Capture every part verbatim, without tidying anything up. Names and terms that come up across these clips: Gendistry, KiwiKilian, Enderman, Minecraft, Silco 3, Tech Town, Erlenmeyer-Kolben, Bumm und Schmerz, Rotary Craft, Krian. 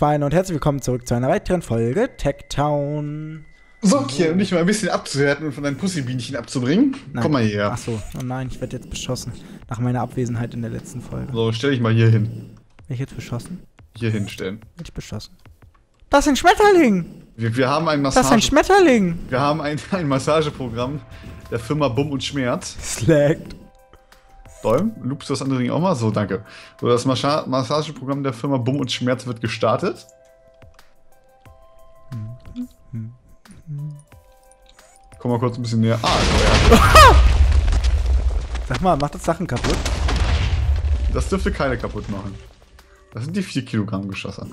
Schweine und herzlich willkommen zurück zu einer weiteren Folge Tech Town. So, okay, um dich mal ein bisschen abzuhärten und von deinen Pussybienchen abzubringen. Nein. Komm mal hierher. Achso, oh nein, ich werde jetzt beschossen. Nach meiner Abwesenheit in der letzten Folge. So, stell dich mal hier hin. Bin ich jetzt beschossen? Hier hinstellen. Bin ich beschossen? Das ist ein Schmetterling! Wir, wir haben ein Massage... Das ist ein Schmetterling! Wir haben ein, ein Massageprogramm der Firma Bumm und Schmerz. Es laggt. Däum, loopst du das andere Ding auch mal? So, danke. So, das Massa Massageprogramm der Firma Bumm und Schmerz wird gestartet. Komm mal kurz ein bisschen näher. Ah, ja. Sag mal, macht das Sachen kaputt? Das dürfte keine kaputt machen. Das sind die vier Kilogramm Geschosse.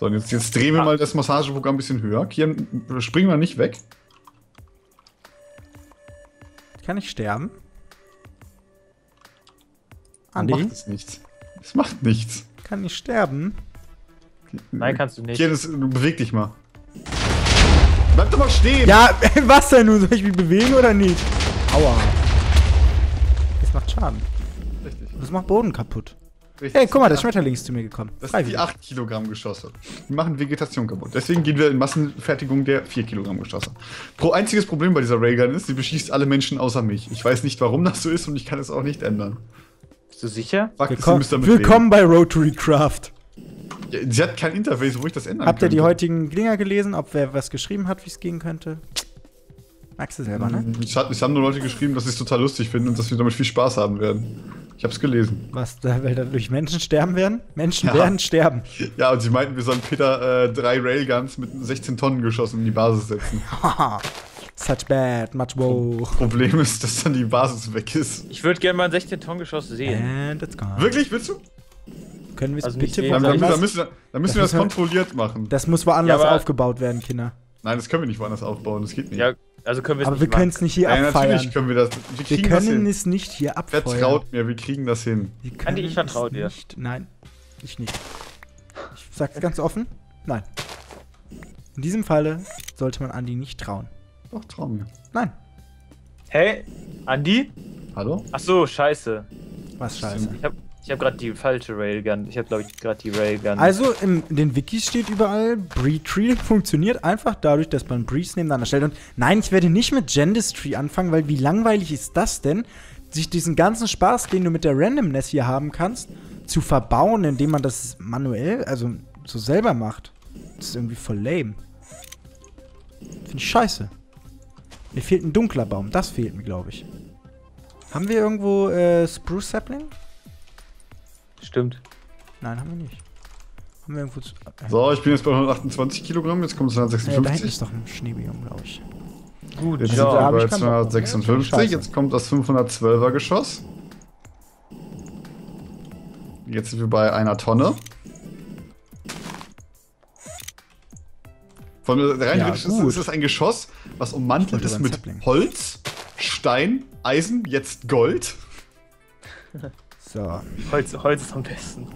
So, und jetzt, jetzt drehen wir ah. mal das Massageprogramm ein bisschen höher. Hier springen wir nicht weg. Kann ich sterben? Andi? Macht es nichts. Es macht nichts. Kann ich sterben? Nein, kannst du nicht. Hier, das, beweg dich mal. Bleib doch mal stehen! Ja, was denn nun? Soll ich mich bewegen oder nicht? Aua. Das macht Schaden. Richtig. Und das macht Boden kaputt. Richtig. Hey, guck mal, der Schmetterling ist zu mir gekommen. Das sind die acht Kilogramm Geschosse. Die machen Vegetation kaputt. Deswegen gehen wir in Massenfertigung der vier Kilogramm Geschosse. Pro einziges Problem bei dieser Raygun ist, sie beschießt alle Menschen außer mich. Ich weiß nicht, warum das so ist und ich kann es auch nicht ändern. Bist du sicher? Willkommen, willkommen bei Rotary Craft. Ja, sie hat kein Interface, wo ich das ändern Habt könnte. Ihr die heutigen Dinger gelesen, ob wer was geschrieben hat, wie es gehen könnte? Magst du selber, ne? Es, hat, es haben nur Leute geschrieben, dass sie es total lustig finden und dass wir damit viel Spaß haben werden. Ich hab's gelesen. Was, weil dadurch Menschen sterben werden? Menschen ja. werden sterben. Ja, und sie meinten, wir sollen Peter äh, drei Railguns mit sechzehn Tonnen geschossen in die Basis setzen. Such bad, much woe. Problem ist, dass dann die Basis weg ist. Ich würde gerne mal ein sechzehn Tonnen Geschoss sehen. And it's gone. Wirklich? Willst du? Können wir es also bitte mal... Dann, dann müssen, dann müssen wir das kontrolliert machen. Das muss woanders ja, aufgebaut werden, Kinder. Nein, das können wir nicht woanders aufbauen, das geht nicht. Ja, also können wir es nicht. Aber wir können es nicht hier abfeiern. Ja, natürlich können wir das. Wir, wir können es nicht hier abfeiern. Vertraut mir, wir kriegen das hin. Andi, ich vertraue dir. Nicht. Nein, ich nicht. Ich sag's ganz offen, nein. In diesem Falle sollte man Andi nicht trauen. Doch, trau mir. Nein. Hey, Andi? Hallo? Ach so, scheiße. Was scheiße? Ich hab, ich hab gerade die falsche Railgun. Ich hab, glaube ich, gerade die Railgun. Also, in den Wikis steht überall, Breetree funktioniert einfach dadurch, dass man Breeze nebeneinander stellt. Und nein, ich werde nicht mit Gendistry anfangen, weil wie langweilig ist das denn, sich diesen ganzen Spaß, den du mit der Randomness hier haben kannst, zu verbauen, indem man das manuell, also so selber macht. Das ist irgendwie voll lame. Finde ich scheiße. Mir fehlt ein dunkler Baum. Das fehlt mir, glaube ich. Haben wir irgendwo äh, Spruce Sapling? Stimmt. Nein, haben wir nicht. Haben wir irgendwo... Zu äh, so, ich bin jetzt bei hundertachtundzwanzig Kilogramm. Jetzt kommt es hundertsechsundfünfzig. Äh, da hinten ist doch ein Schneebiom, glaube ich. Gut, jetzt ja, sind wir bei zweihundertsechsundfünfzig. Jetzt kommt das fünfhundertzwölfer Geschoss. Jetzt sind wir bei einer Tonne. Von rein ja, ist, ist das ein Geschoss, was ummantelt ist mit Zapling. Holz, Stein, Eisen, jetzt Gold. So. Holz, Holz ist am besten.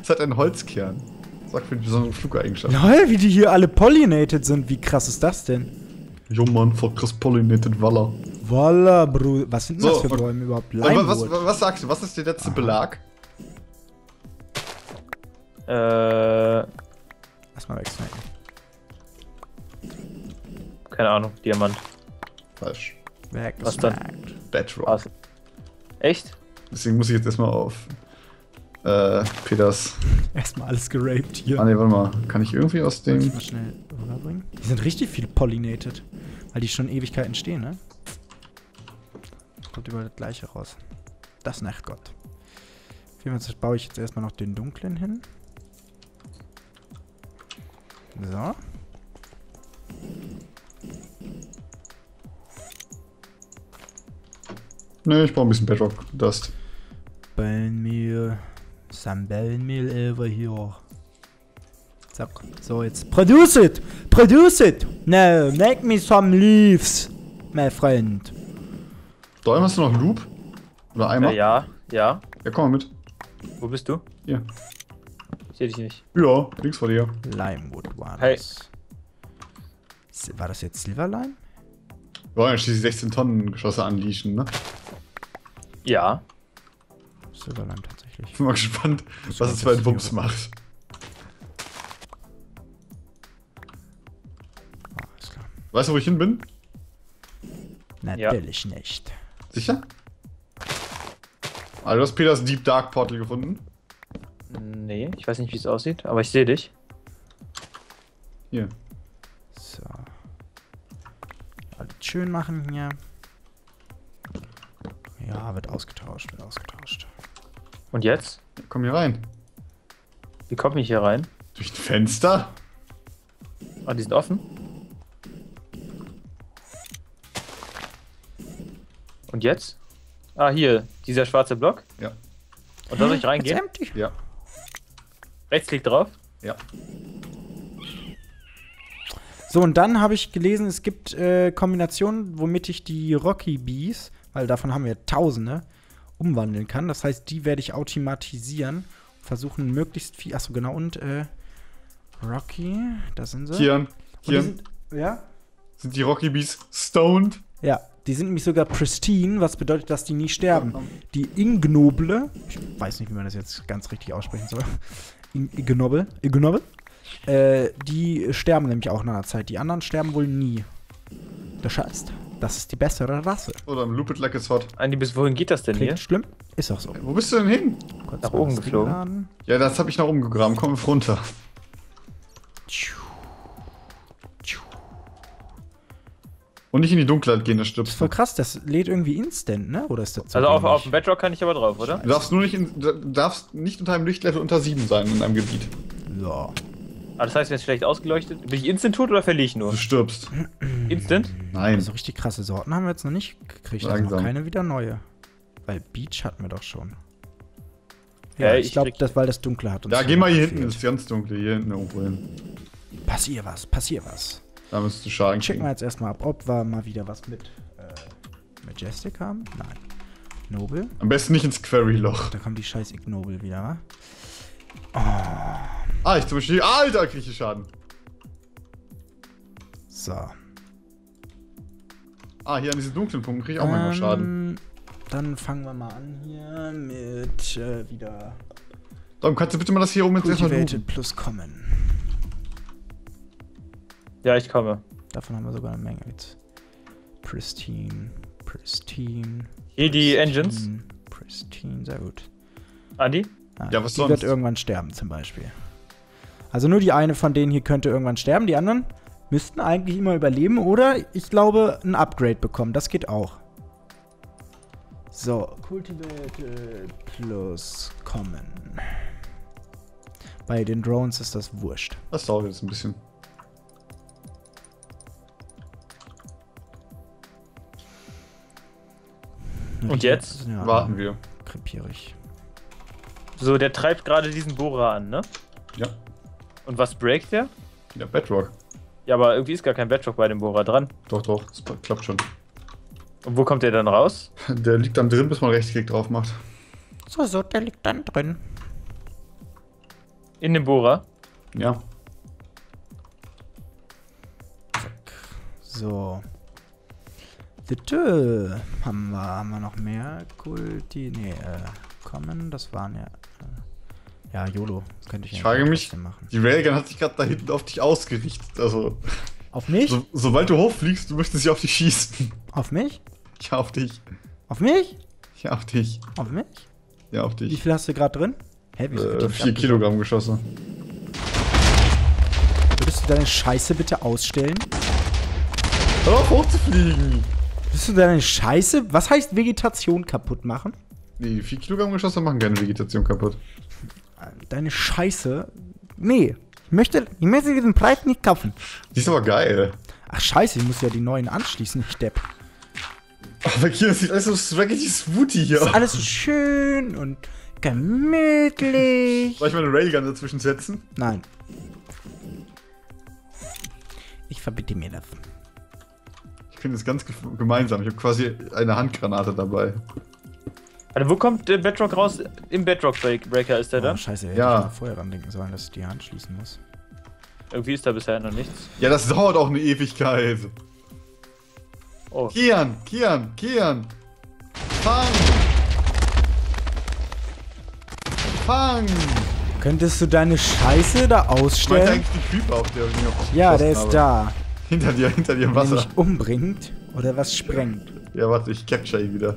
Es hat einen Holzkern. Sagt für die besondere Flugeigenschaft. Lol, wie die hier alle pollinated sind. Wie krass ist das denn? Jo Mann, voll krass pollinated Walla. Walla, Bruder. Was sind so, das für Bäume überhaupt? Limewood. Was, was, was sagst du? Was ist der letzte Aha. Belag? Äh. Erstmal wegschneiden. Keine Ahnung, Diamant. Falsch. Was dann? Bedrock. Was? Echt? Deswegen muss ich jetzt erstmal auf äh, Peters. Erstmal alles geraped hier. Ah ne, warte mal. Kann ich irgendwie aus dem... Ich mal schnell rüberbringen? Die sind richtig viel pollinated. Weil die schon Ewigkeiten stehen, ne? Kommt über das gleiche raus. Das Nachtgott. Vielmals baue ich jetzt erstmal noch den dunklen hin. So. Ne, ich brauche ein bisschen Bedrock Dust. Ballenmehl. Some Ballenmehl over here. Zack. So, jetzt. Produce it! Produce it! No, make me some leaves, my friend. Däum, hast du noch Loop? Oder Eimer? Äh, ja, ja. Ja, komm mal mit. Wo bist du? Hier. Ich seh dich nicht. Ja, links vor dir. Limewood war das. Hey. War das jetzt Silverlime? Wir wollen ja schließlich sechzehn Tonnen Geschosse anlieschen, ne? Ja. Silberland tatsächlich. Ich bin mal gespannt, was es bei den Wumms macht. Weißt du, wo ich hin bin? Natürlich ja. nicht. Sicher? Also, du hast Peters Deep Dark Portal gefunden? Nee, ich weiß nicht, wie es aussieht, aber ich sehe dich. Hier. So. Alles schön machen hier. Ja, wird ausgetauscht, wird ausgetauscht. Und jetzt? Komm hier rein. Wie komme ich hier rein? Durch ein Fenster? Ah, die sind offen. Und jetzt? Ah, hier, dieser schwarze Block. Ja. Und da soll ich reingehen? Ja. Rechtsklick drauf? Ja. So, und dann habe ich gelesen, es gibt äh, Kombinationen, womit ich die Rocky Bees, weil davon haben wir Tausende, umwandeln kann. Das heißt, die werde ich automatisieren. Versuchen möglichst viel. Achso, genau. Und äh, Rocky, da sind sie. Hier, hier. Sind, ja? Sind die Rocky Bees stoned? Ja. Die sind nämlich sogar pristine, was bedeutet, dass die nie sterben. Die Ignoble, ich weiß nicht, wie man das jetzt ganz richtig aussprechen soll, Ignoble, Ignoble, äh, die sterben nämlich auch nach einer Zeit. Die anderen sterben wohl nie. Das heißt, das ist die bessere Rasse. Oder im Loop it like it's hot. Andi, bis wohin geht das denn Klingt hier? Schlimm? Ist auch so. Wo bist du denn hin? Kurz nach oben geflogen. Laden. Ja, das habe ich nach oben gegraben. Komm runter. Tschuh. Und nicht in die Dunkelheit gehen, das stirbt. Das ist voll krass, das lädt irgendwie instant, ne? Oder ist das also auf, auf dem Bedrock kann ich aber drauf, oder? Du darfst nur nicht, in, darfst nicht unter einem Lichtlevel unter sieben sein in einem Gebiet. Ja. Ah, das heißt, wenn es schlecht ausgeleuchtet bin ich instant tot oder verliere ich nur? Du stirbst. Instant? Nein. Also richtig krasse Sorten haben wir jetzt noch nicht gekriegt. Also noch keine wieder neue. Weil Beach hatten wir doch schon. Ja, ja ich, ich glaube, das, weil das Dunkle hat. Ja, geh mal hier hinten, das ist ganz dunkel. Hier hinten irgendwo hin. Passier was, passier was. Da müsstest du Schaden kriegen. Checken wir jetzt erstmal ab, ob wir mal wieder was mit äh, Majestic haben. Nein. Noble. Am besten nicht ins Query-Loch. Da kommt die scheiß Ignoble wieder, wa? Oh. Ah, ich zum Beispiel. Alter, krieg ich Schaden. So. Ah, hier an diesen dunklen Punkten krieg ich auch ähm, manchmal Schaden. Dann fangen wir mal an hier mit äh, wieder. Dann kannst du bitte mal das hier oben jetzt erstmal plus kommen. Ja, ich komme. Davon haben wir sogar eine Menge jetzt. Pristine, Pristine. Hier die Engines. Pristine, sehr gut. Andi? Ah, ja, was die sonst? Wird irgendwann sterben zum Beispiel. Also nur die eine von denen hier könnte irgendwann sterben. Die anderen müssten eigentlich immer überleben oder, ich glaube, ein Upgrade bekommen. Das geht auch. So, Cultivate plus Common. Bei den Drones ist das wurscht. Das dauert jetzt ein bisschen. Und jetzt ja, warten wir. Krepierig. So, der treibt gerade diesen Bohrer an, ne? Ja. Und was breakt der? Ja, Bedrock. Ja, aber irgendwie ist gar kein Bedrock bei dem Bohrer dran. Doch, doch, das klappt schon. Und wo kommt der dann raus? Der liegt dann drin, bis man Rechtsklick drauf macht. So, so, der liegt dann drin. In dem Bohrer? Ja. So. Haben wir, haben wir noch mehr Kulti? Nee, äh, kommen, das waren ja. Äh, ja, YOLO, das könnte ich nicht. Ich frage mich, die Railgun hat sich gerade da hinten auf dich ausgerichtet. Also. Auf mich? So, sobald du hochfliegst, du möchtest sie auf dich schießen. Auf mich? Ja, auf dich. Auf mich? Ja, auf dich. Auf mich? Ja, auf dich. Wie viel hast du gerade drin? Hä, wie viel? Äh, vier Kilogramm geschossen. Würdest du deine Scheiße bitte ausstellen? Hör auf, hochzufliegen! Bist du deine Scheiße? Was heißt Vegetation kaputt machen? Nee, vier Kilogramm Geschosse machen keine Vegetation kaputt. Deine Scheiße? Nee, ich möchte, ich möchte diesen Preis nicht kaufen. Die ist aber geil. Ach scheiße, ich muss ja die neuen anschließen, ich Depp. Aber hier, das sieht alles so schrecklich swooty hier. Ist alles so schön und gemütlich. Soll ich meine Railgun dazwischen setzen? Nein. Ich verbitte mir das. Ich finde es ganz gemeinsam. Ich habe quasi eine Handgranate dabei. Also wo kommt der Bedrock raus? Im Bedrock-Breaker ist der da? Oh, scheiße, hätte ja. ich mal vorher dran denken sollen, dass ich die Hand schließen muss. Irgendwie ist da bisher noch nichts. Ja, das dauert auch eine Ewigkeit. Oh. Kian, Kian, Kian! Fang! Fang! Könntest du deine Scheiße da ausstellen? Ich meinte eigentlich die Creeper auf der, auf der ich Ja, der ist habe. da. Hinter dir, hinter dir im Wasser. Wenn er mich umbringt oder was sprengt. Ja, warte, ich capture ihn wieder.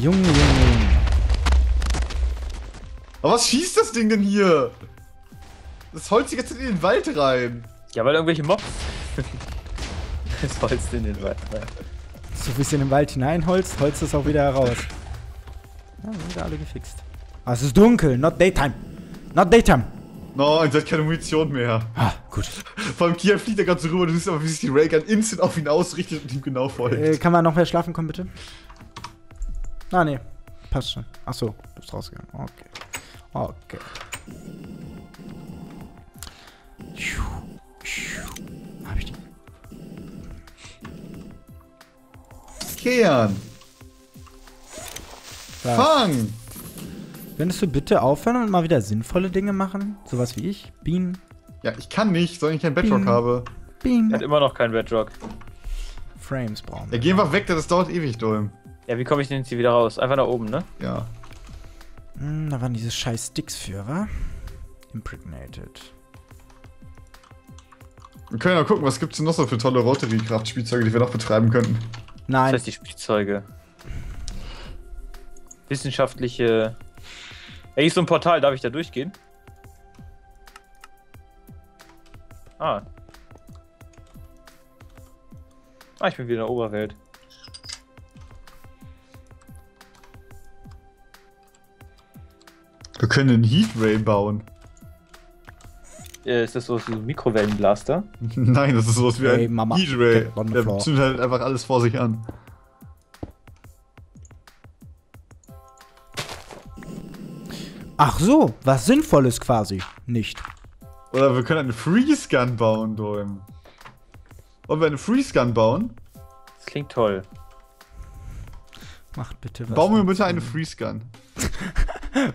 Junge, Junge, Junge. Aber was schießt das Ding denn hier? Das Holz geht jetzt in den Wald rein. Ja, weil irgendwelche Mobs. Das Holz in den Wald rein. So wie es in den Wald hineinholzt, holzt es auch wieder heraus. Ja, sind ja alle gefixt. Ah, es ist dunkel, not daytime. Not daytime. Nein, no, sie hat keine Munition mehr. Ah, gut. Vor allem Kia fliegt da gerade so rüber, du siehst aber, wie sich die Railgun instant auf ihn ausrichtet und ihm genau folgt. Äh, kann man noch mehr schlafen kommen, bitte? Ah, nee. Passt schon. Achso, du bist rausgegangen. Okay. Okay. Hab ich die? Kehren! Fang! Könntest du bitte aufhören und mal wieder sinnvolle Dinge machen? Sowas wie ich? Bean? Ja, ich kann nicht, solange ich keinen Bedrock habe. Bean. Er hat immer noch keinen Bedrock. Frames brauchen wir. Ja, geh einfach weg, das dauert ewig, Dolm. Ja, wie komme ich denn jetzt hier wieder raus? Einfach nach oben, ne? Ja. Hm, da waren diese scheiß Sticks für, wa? Impregnated. Wir können ja gucken, was gibt's denn noch so für tolle Rotary Craft Spielzeuge, die wir noch betreiben könnten. Nein. Das heißt die Spielzeuge. Wissenschaftliche... Ey, ist so ein Portal, darf ich da durchgehen? Ah. Ah, ich bin wieder in der Oberwelt. Wir können einen Heat Ray bauen. Äh, ist das sowas wie ein Mikrowellenblaster? Nein, das ist sowas wie hey, ein Mama. Heat Ray. Der zündet halt einfach alles vor sich an. Ach so, was Sinnvolles quasi. Nicht. Oder wir können einen Freeze Gun bauen, Däum. Wollen wir einen Freeze Gun bauen? Das klingt toll. Macht bitte was. Bauen wir bitte einen Freeze Gun.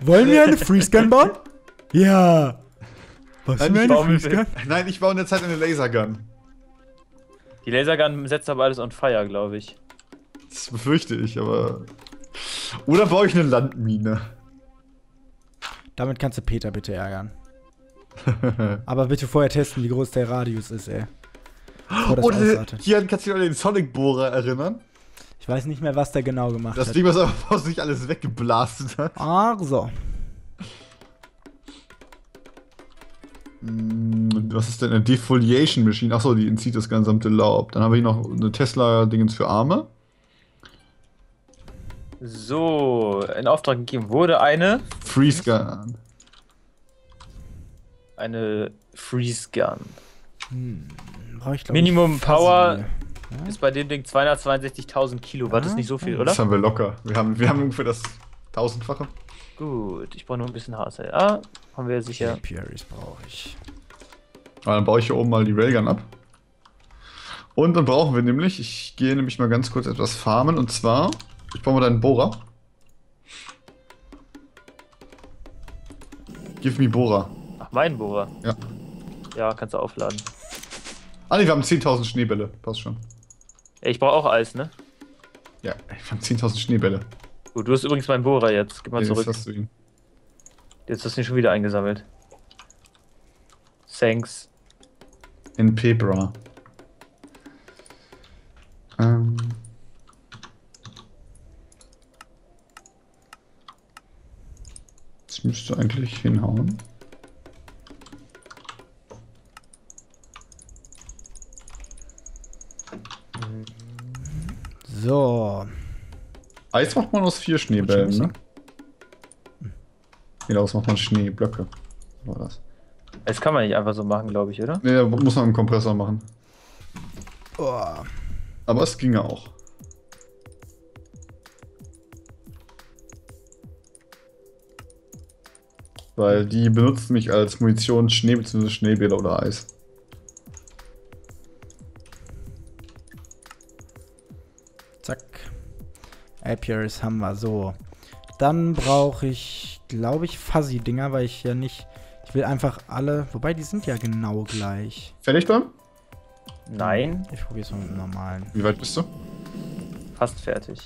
Wollen wir eine Freeze Gun bauen? Ja. Was Nein, ich baue Freeze Gun? Nein, ich baue in der Zeit eine Laser Gun. Die Laser Gun setzt aber alles on fire, glaube ich. Das befürchte ich, aber. Oder baue ich eine Landmine? Damit kannst du Peter bitte ärgern. Aber bitte vorher testen, wie groß der Radius ist, ey. Oh, hier kannst du dich an den Sonic-Bohrer erinnern. Ich weiß nicht mehr, was der genau gemacht das hat. Das Ding, was einfach sich alles weggeblastet hat. Ach so. Was ist denn eine Defoliation Machine? Achso, die entzieht das gesamte Laub. Dann habe ich noch eine Tesla-Dingens für Arme. So, in Auftrag gegeben wurde eine Freeze Gun. Eine Freeze Gun. Hm, ich glaub, Minimum ich Power ja? ist bei dem Ding zweihundertzweiundsechzigtausend Kilowatt. Das ja? ist nicht so viel, ja. oder? Das haben wir locker. Wir haben, wir haben ungefähr das tausendfache. Gut, ich brauche nur ein bisschen H S L A. Haben wir sicher. Apiaries brauche ich. Aber dann baue ich hier oben mal die Railgun ab. Und dann brauchen wir nämlich, ich gehe nämlich mal ganz kurz etwas farmen und zwar. Ich baue mal deinen Bohrer. Give me Bohrer. Ach, mein Bohrer? Ja. Ja, kannst du aufladen. Ah, nee, wir haben zehntausend Schneebälle. Passt schon. Ey, ich brauche auch Eis, ne? Ja, wir haben zehntausend Schneebälle. Gut, du hast übrigens meinen Bohrer jetzt. Gib mal nee, zurück. Jetzt hast du ihn. Jetzt hast du ihn schon wieder eingesammelt. Thanks. In Pebra. Ähm... Müsste eigentlich hinhauen. So. Eis macht man aus vier Schneebällen, ne? Daraus macht man Schneeblöcke. War das. Das kann man nicht einfach so machen, glaube ich, oder? Ne, da muss man einen Kompressor machen. Oh. Aber es ging ja auch. Weil die benutzt mich als Munition Schnee bzw. Schneebälle oder Eis. Zack. Apiaries haben wir so. Dann brauche ich, glaube ich, Fuzzy-Dinger, weil ich ja nicht. Ich will einfach alle. Wobei, die sind ja genau gleich. Fertig dann? Nein. Ich probiere es mal mit dem normalen. Wie weit bist du? Fast fertig.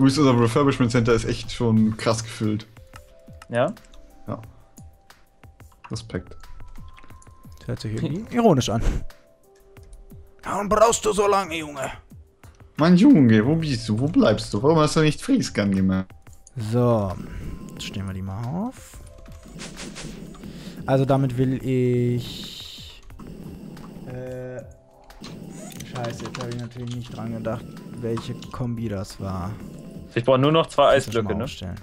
Unser Refurbishment Center ist echt schon krass gefüllt. Ja? Ja. Respekt. Das hört sich irgendwie ironisch an. Warum brauchst du so lange, Junge? Mein Junge, wo bist du? Wo bleibst du? Warum hast du nicht Freescan gemacht? So, jetzt stellen wir die mal auf. Also damit will ich... Äh, scheiße, jetzt habe ich natürlich nicht dran gedacht, welche Kombi das war. Ich brauche nur noch zwei Eisblöcke, ne? Aufstellen.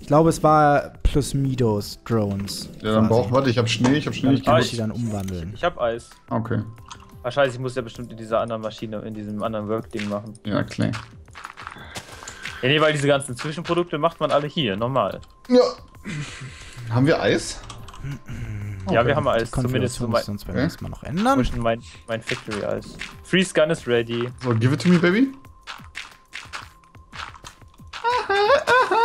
Ich glaube, es war plus Midos Drones. Ja, dann brauch, warte, ich habe Schnee, ich habe Schnee. Dann ich die dann umwandeln. Ich habe Eis. Okay. Ah, scheiße, ich muss ja bestimmt in dieser anderen Maschine, in diesem anderen Work-Ding machen. Ja, klar. Ja, nee, weil diese ganzen Zwischenprodukte macht man alle hier, normal. Ja. Haben wir Eis? Ja, okay. Wir haben Eis, zumindest so mein... Sonst werden wir das mal noch ändern. Mein, mein Factory-Eis. Freescan is ready. So, give it to me, baby. Aha, aha.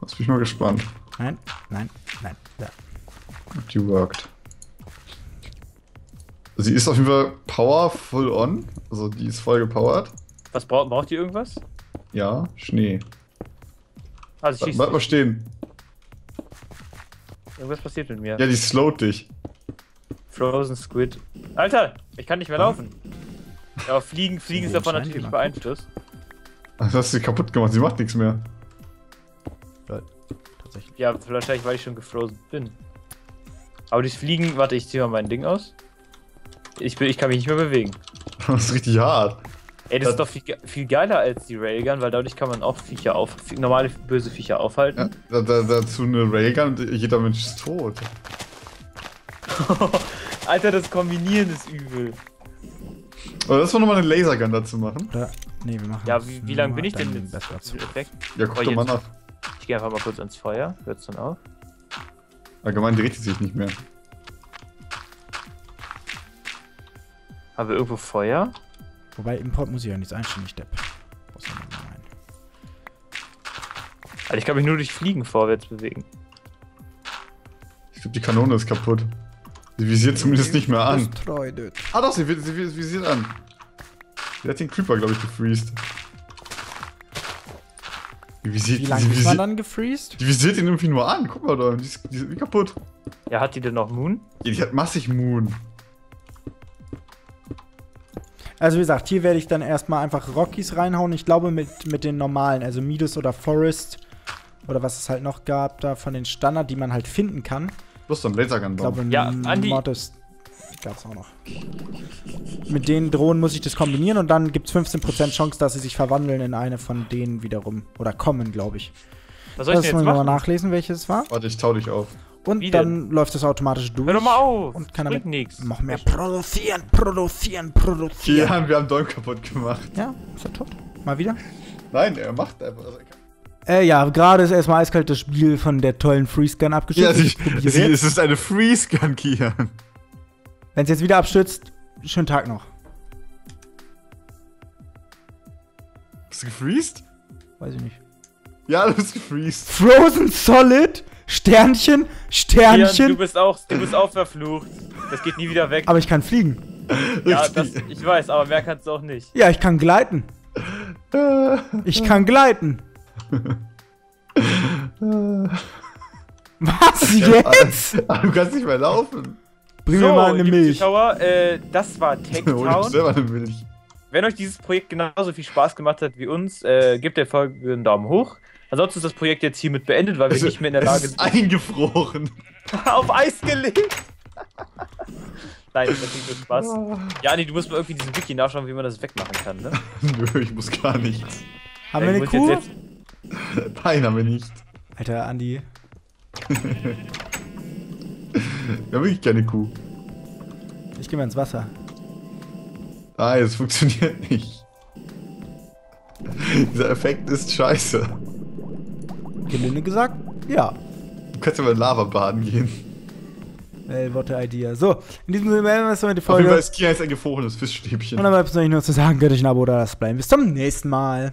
Lass mich mal gespannt. Nein, nein, nein, da. Die worked. Sie ist auf jeden Fall power full on, also die ist voll gepowered. Was braucht, braucht die irgendwas? Ja, Schnee. Also bleib nicht mal stehen. Irgendwas passiert mit mir. Ja, die slowt dich. Frozen Squid. Alter, ich kann nicht mehr laufen. Ja, aber Fliegen, Fliegen ist davon natürlich beeinflusst. Das hast du kaputt gemacht, sie macht nichts mehr. Tatsächlich. Ja, wahrscheinlich, weil ich schon gefrozen bin. Aber durchs Fliegen, warte, ich zieh mal mein Ding aus. Ich, bin, ich kann mich nicht mehr bewegen. Das ist richtig hart. Ey, das, das ist doch viel, viel geiler als die Railgun, weil dadurch kann man auch Viecher auf, normale böse Viecher aufhalten. Ja, da, dazu eine Railgun und jeder Mensch ist tot. Alter, das Kombinieren ist übel. Oder lass mal nochmal eine Lasergun dazu machen. Oder, nee, wir machen ja, wie, wie lange bin ich denn jetzt? Perfekt. Ja, guck doch mal nach. Ich gehe einfach mal kurz ans Feuer. Hört's dann auf? Allgemein dreht sie sich nicht mehr. Haben wir irgendwo Feuer? Wobei, Import muss ich ja nichts einstellen, ich depp. Also ich kann mich nur durch Fliegen vorwärts bewegen. Ich glaube, die Kanone ist kaputt. Sie visiert zumindest nicht mehr an. Ah doch, sie, sie, sie visiert an. Sie hat den Creeper, glaube ich, gefreezed. Die visiert, wie lange ist man dann gefreezed? Die visiert ihn irgendwie nur an, guck mal da, die ist, die ist kaputt. Ja, hat die denn noch Moon? Ja, die hat massig Moon. Also wie gesagt, hier werde ich dann erstmal einfach Rockies reinhauen. Ich glaube mit, mit den normalen, also Midas oder Forest oder was es halt noch gab, da von den Standard, die man halt finden kann. Plus so ein Lasergun bauen. Ja, Andi. Mortis gab's auch noch. Mit den Drohnen muss ich das kombinieren und dann gibt's fünfzehn Prozent Chance, dass sie sich verwandeln in eine von denen wiederum. Oder kommen, glaube ich. Was soll ich denn jetzt machen? Mal nachlesen, welches es war. Warte, ich tau dich auf. Und wie dann denn? Läuft das automatisch durch. Hör doch mal auf! Und kann damit nichts. Noch mehr produzieren, produzieren, produzieren. Ja, wir haben Däum kaputt gemacht. Ja, ist er tot? Mal wieder? Nein, er macht einfach. Also er äh, ja, gerade ist erstmal eiskalt das Spiel von der tollen Freescan abgestürzt. Ja, ich, ich sie, es ist eine Freescan, Kian. Wenn es jetzt wieder abstürzt, schönen Tag noch. Bist du gefreezed? Weiß ich nicht. Ja, du bist gefreezed. Frozen Solid? Sternchen, Sternchen. Kian, du bist auch, du bist auch verflucht. Das geht nie wieder weg. Aber ich kann fliegen. Ja, das, ich weiß, aber mehr kannst du auch nicht. Ja, ich kann gleiten. Ich kann gleiten. Was jetzt? Du kannst nicht mehr laufen. Bring so, mir mal eine Milch. Zuschauer, äh, das war Tech Town. Hol dir selber eine Milch. Wenn euch dieses Projekt genauso viel Spaß gemacht hat wie uns, äh, gebt der Folge einen Daumen hoch. Ansonsten ist das Projekt jetzt hiermit beendet, weil wir es nicht mehr in der Lage sind. Eingefroren. Auf Eis gelegt. Nein, das macht nur Spaß. Ja, Andi, du musst mal irgendwie diesen Wiki nachschauen, wie man das wegmachen kann, ne? Nö, ich muss gar nichts. Haben wir eine Kuh? Jetzt jetzt... Nein, haben wir nicht. Alter, Andi. Wir haben wirklich keine Kuh. Ich geh mal ins Wasser. Nein, das funktioniert nicht. Dieser Effekt ist scheiße. Gelinde gesagt, ja. Du kannst aber in Lava baden gehen. Well, what a idea. So, in diesem Sinne beenden wir es heute die Folge. Auf jeden Fall ist Kia jetzt ein gefrorenes Fischstäbchen. Und dann bleibt es noch nicht nur zu sagen, gönnt euch ein Abo oder das bleiben. Bis zum nächsten Mal.